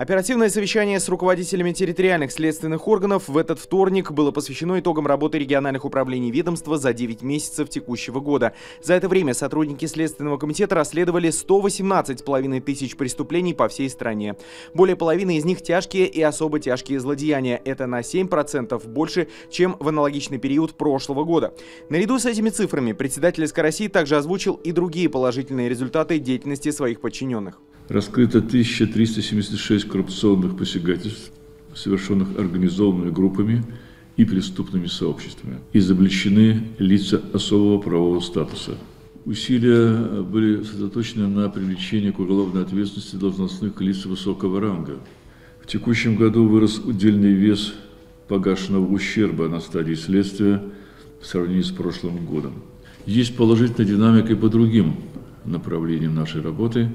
Оперативное совещание с руководителями территориальных следственных органов в этот вторник было посвящено итогам работы региональных управлений ведомства за 9 месяцев текущего года. За это время сотрудники Следственного комитета расследовали 118,5 тысяч преступлений по всей стране. Более половины из них тяжкие и особо тяжкие злодеяния. Это на 7% больше, чем в аналогичный период прошлого года. Наряду с этими цифрами председатель СК России также озвучил и другие положительные результаты деятельности своих подчиненных. Раскрыто 1376 коррупционных посягательств, совершенных организованными группами и преступными сообществами. Изобличены лица особого правового статуса. Усилия были сосредоточены на привлечении к уголовной ответственности должностных лиц высокого ранга. В текущем году вырос удельный вес погашенного ущерба на стадии следствия в сравнении с прошлым годом. Есть положительная динамика и по другим направлениям нашей работы.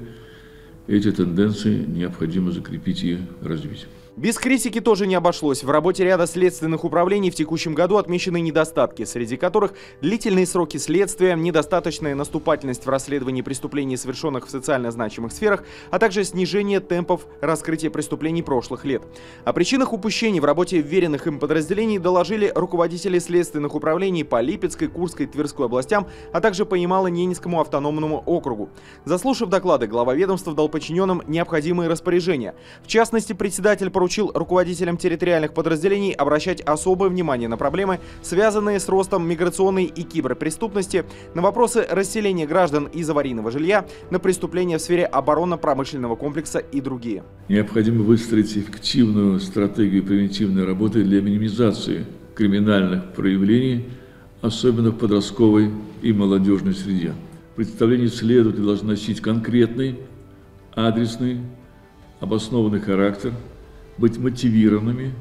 Эти тенденции необходимо закрепить и развить. Без критики тоже не обошлось. В работе ряда следственных управлений в текущем году отмечены недостатки, среди которых длительные сроки следствия, недостаточная наступательность в расследовании преступлений, совершенных в социально значимых сферах, а также снижение темпов раскрытия преступлений прошлых лет. О причинах упущений в работе вверенных им подразделений доложили руководители следственных управлений по Липецкой, Курской, Тверской областям, а также по Ямало-Ненецкому автономному округу. Заслушав доклады, глава ведомства дал подчиненным необходимые распоряжения. В частности, председатель поручил руководителям территориальных подразделений обращать особое внимание на проблемы, связанные с ростом миграционной и киберпреступности, на вопросы расселения граждан из аварийного жилья, на преступления в сфере оборонно-промышленного комплекса и другие. Необходимо выстроить эффективную стратегию превентивной работы для минимизации криминальных проявлений, особенно в подростковой и молодежной среде. Представление следователя должно носить конкретный, адресный, обоснованный характер, быть мотивированными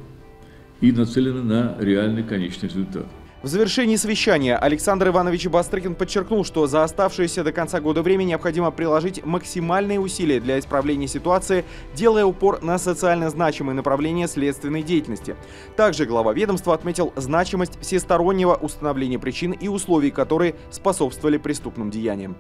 и нацелены на реальный конечный результат. В завершении совещания Александр Иванович Бастрыкин подчеркнул, что за оставшееся до конца года время необходимо приложить максимальные усилия для исправления ситуации, делая упор на социально значимые направления следственной деятельности. Также глава ведомства отметил значимость всестороннего установления причин и условий, которые способствовали преступным деяниям.